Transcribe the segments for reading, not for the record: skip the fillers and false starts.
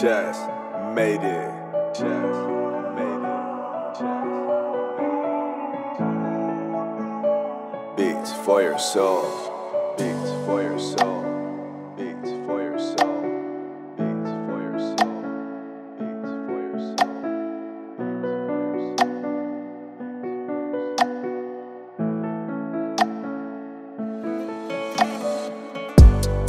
Just made it. Just made it. Just made it. Beats for your soul. Beats for your soul. Beats for your soul. Beats for your soul. Beats for your soul. Beats for your soul.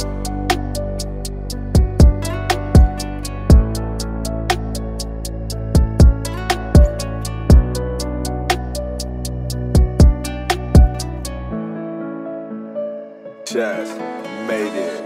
Just made it.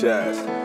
Just